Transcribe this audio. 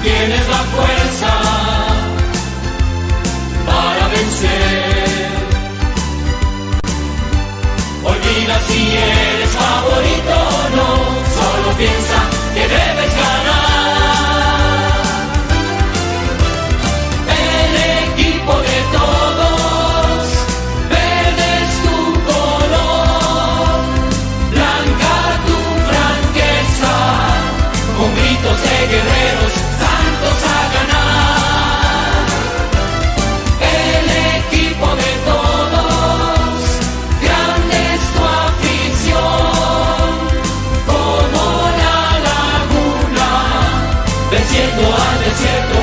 tienes la fuerza para vencer. Olvida si eres favorito o no, solo piensa que debes ganar. El equipo de todos, verde es tu color, blanca tu franqueza, con gritos de guerreros santos a ganar. El equipo de todos, grande es tu afición, como la laguna, venciendo al desierto.